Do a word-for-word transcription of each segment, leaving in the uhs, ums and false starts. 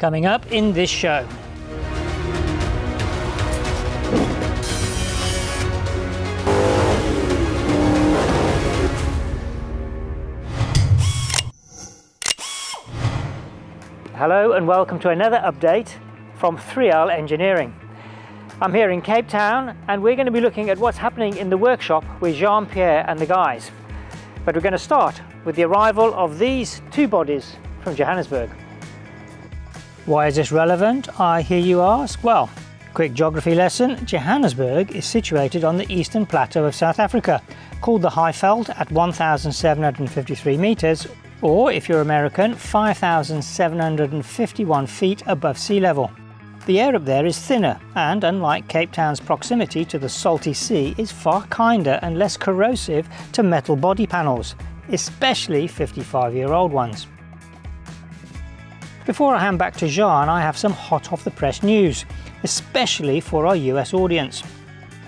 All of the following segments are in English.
coming up in this show. Hello and welcome to another update from three L Engineering. I'm here in Cape Town and we're going to be looking at what's happening in the workshop with Jean-Pierre and the guys. But we're going to start with the arrival of these two bodies from Johannesburg. Why is this relevant, I hear you ask? Well, quick geography lesson. Johannesburg is situated on the eastern plateau of South Africa, called the Highveld at one thousand seven hundred fifty-three metres, or if you're American, five thousand seven hundred fifty-one feet above sea level. The air up there is thinner and, unlike Cape Town's proximity to the salty sea, is far kinder and less corrosive to metal body panels, especially fifty-five-year-old ones. Before I hand back to Jean, I have some hot off the press news, especially for our U S audience.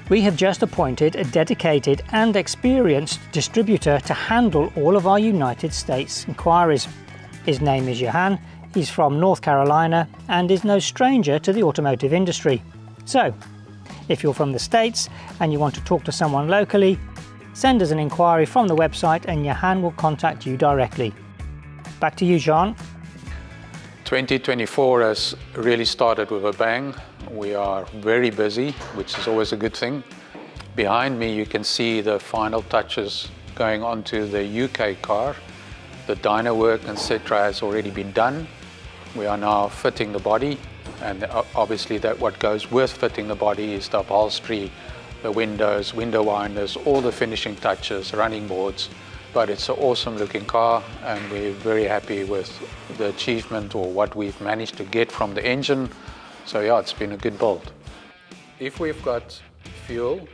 We have just appointed a dedicated and experienced distributor to handle all of our United States inquiries. His name is Johan, he's from North Carolina and is no stranger to the automotive industry. So, if you're from the States and you want to talk to someone locally, send us an inquiry from the website and Johan will contact you directly. Back to you, Jean. twenty twenty-four has really started with a bang. We are very busy, which is always a good thing. Behind me you can see the final touches going on to the U K car. The dyno work, et cetera has already been done. We are now fitting the body, and obviously that what goes with fitting the body is the upholstery, the windows, window winders, all the finishing touches, running boards. But it's an awesome looking car and we're very happy with the achievement or what we've managed to get from the engine. So yeah, it's been a good build. If we've got fuel,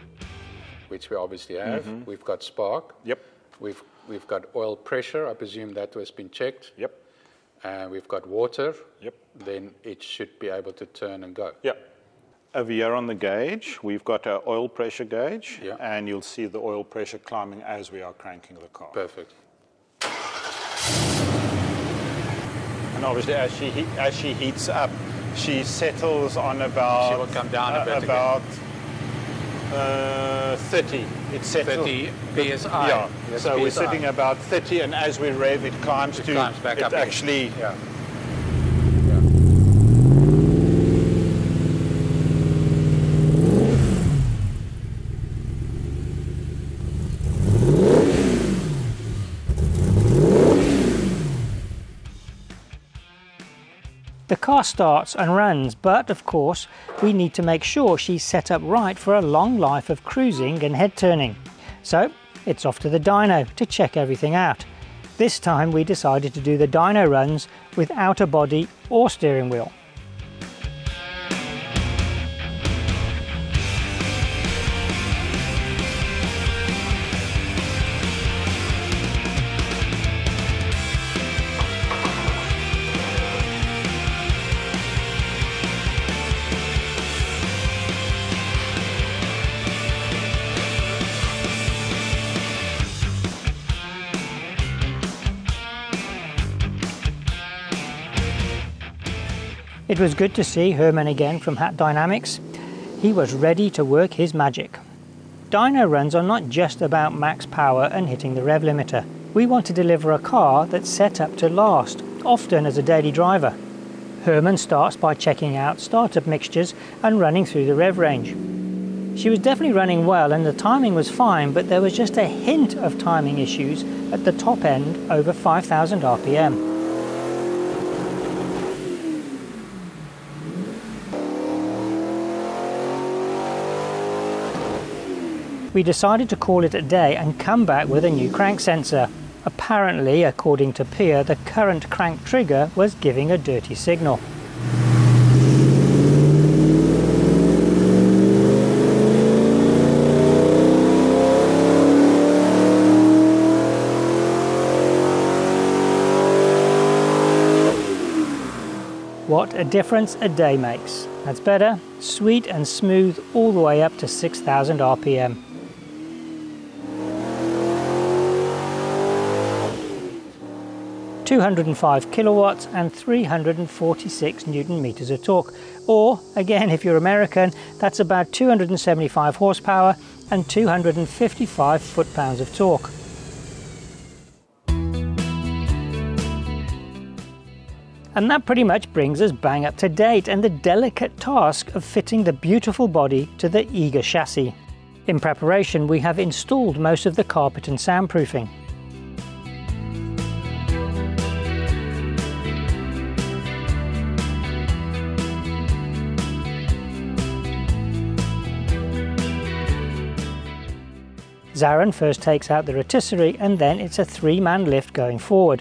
which we obviously have, mm-hmm. we've got spark, yep. we've, we've got oil pressure, I presume that has been checked. Yep. And we've got water, yep. then it should be able to turn and go. Yep. Over here on the gauge, we've got our oil pressure gauge, yeah. and you'll see the oil pressure climbing as we are cranking the car. Perfect. And obviously, as she he as she heats up, she settles on about. She will come down a uh, bit about uh, thirty. It's settled. thirty P S I. Yeah. Yes, so P S I. We're sitting about thirty, and as we rev, it climbs it to. Climbs back it up actually. Yeah. The car starts and runs, but of course we need to make sure she's set up right for a long life of cruising and head turning. So it's off to the dyno to check everything out. This time we decided to do the dyno runs without a body or steering wheel. It was good to see Herman again from Hat Dynamics. He was ready to work his magic. Dyno runs are not just about max power and hitting the rev limiter. We want to deliver a car that's set up to last, often as a daily driver. Herman starts by checking out startup mixtures and running through the rev range. She was definitely running well and the timing was fine, but there was just a hint of timing issues at the top end over five thousand R P M. We decided to call it a day and come back with a new crank sensor. Apparently, according to Pierre, the current crank trigger was giving a dirty signal. What a difference a day makes. That's better, sweet and smooth all the way up to six thousand R P M. two hundred five kilowatts and three hundred forty-six newton meters of torque, or again if you're American, that's about two hundred seventy-five horsepower and two hundred fifty-five foot-pounds of torque. And that pretty much brings us bang up to date and the delicate task of fitting the beautiful body to the eager chassis. In preparation, we have installed most of the carpet and soundproofing. Zarin first takes out the rotisserie and then it's a three-man lift going forward.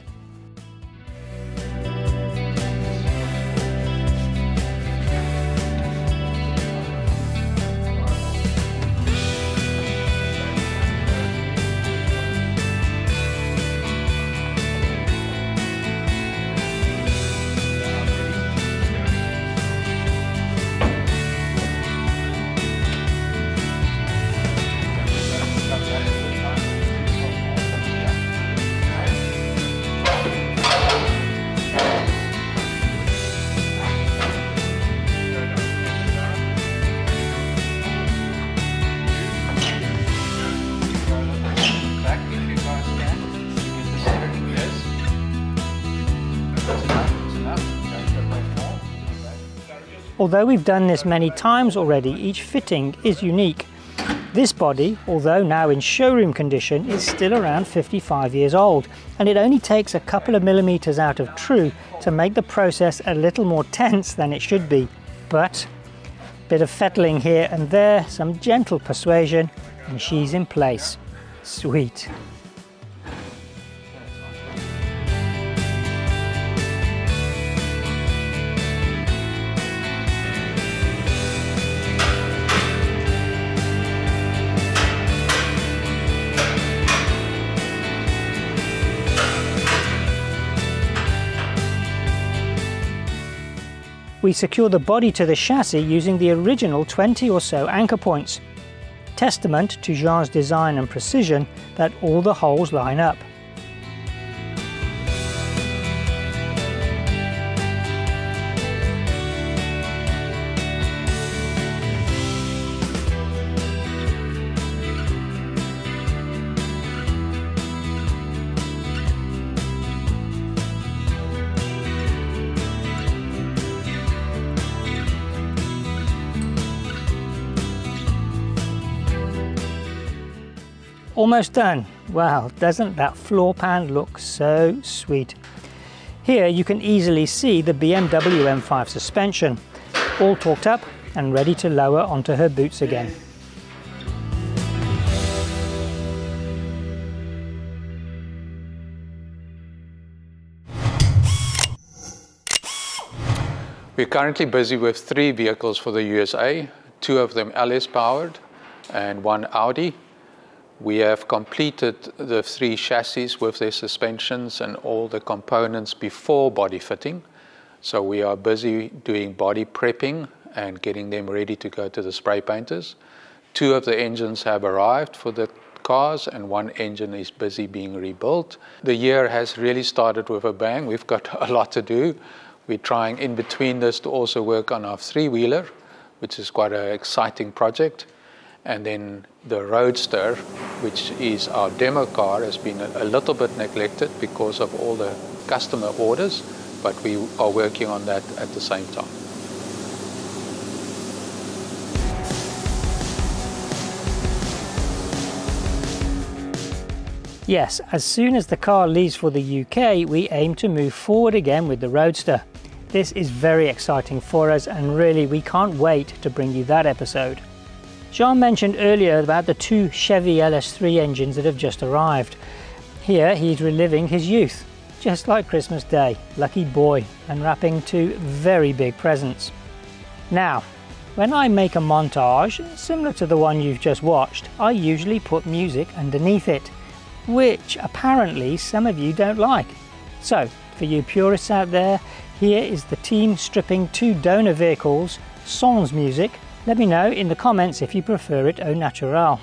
Although we've done this many times already, each fitting is unique. This body, although now in showroom condition, is still around fifty-five years old, and it only takes a couple of millimeters out of true to make the process a little more tense than it should be. But a bit of fettling here and there, some gentle persuasion, and she's in place. Sweet. We secure the body to the chassis using the original twenty or so anchor points. Testament to Jean's design and precision that all the holes line up. Almost done. Wow, doesn't that floor pan look so sweet? Here you can easily see the B M W M five suspension, all torqued up and ready to lower onto her boots again. We're currently busy with three vehicles for the U S A, two of them L S powered and one Audi. We have completed the three chassis with their suspensions and all the components before body fitting. So we are busy doing body prepping and getting them ready to go to the spray painters. Two of the engines have arrived for the cars and one engine is busy being rebuilt. The year has really started with a bang. We've got a lot to do. We're trying in between this to also work on our three-wheeler, which is quite an exciting project. And then the Roadster, which is our demo car, has been a little bit neglected because of all the customer orders, but we are working on that at the same time. Yes, as soon as the car leaves for the U K, we aim to move forward again with the Roadster. This is very exciting for us, and really we can't wait to bring you that episode. Jean mentioned earlier about the two Chevy L S three engines that have just arrived. Here he's reliving his youth, just like Christmas Day, lucky boy, and wrapping two very big presents. Now, when I make a montage, similar to the one you've just watched, I usually put music underneath it, which apparently some of you don't like. So, for you purists out there, here is the team stripping two donor vehicles, sans music. Let me know in the comments if you prefer it au naturel.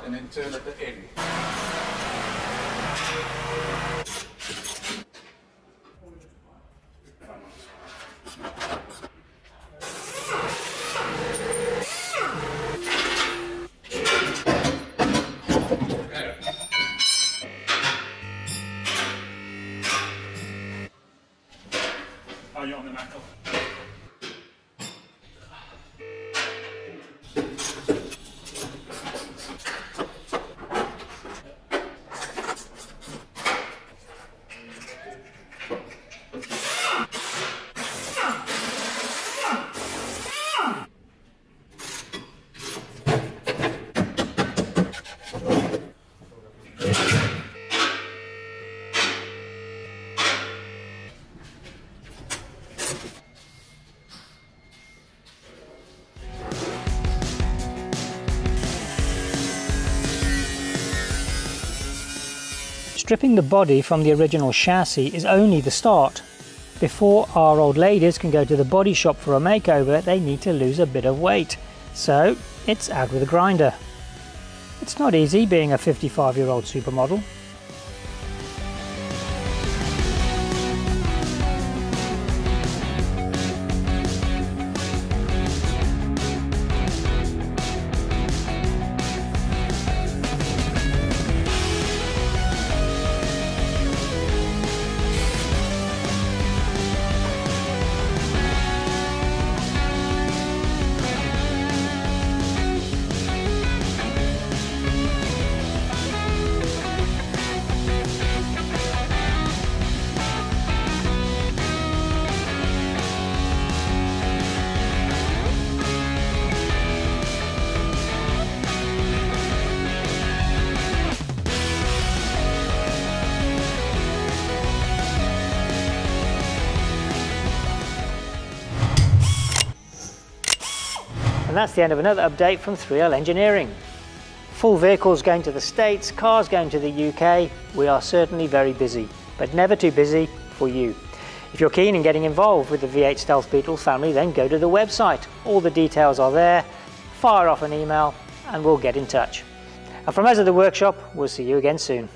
out and then turn at the end. Are you on the knuckle? Stripping the body from the original chassis is only the start. Before our old ladies can go to the body shop for a makeover, they need to lose a bit of weight. So it's out with a grinder. It's not easy being a fifty-five-year-old supermodel. And that's the end of another update from three L Engineering. Full vehicles going to the States, cars going to the U K. We are certainly very busy, but never too busy for you. If you're keen in getting involved with the V eight Stealth Beetle family, then go to the website. All the details are there. Fire off an email and we'll get in touch. And from us at the workshop, we'll see you again soon.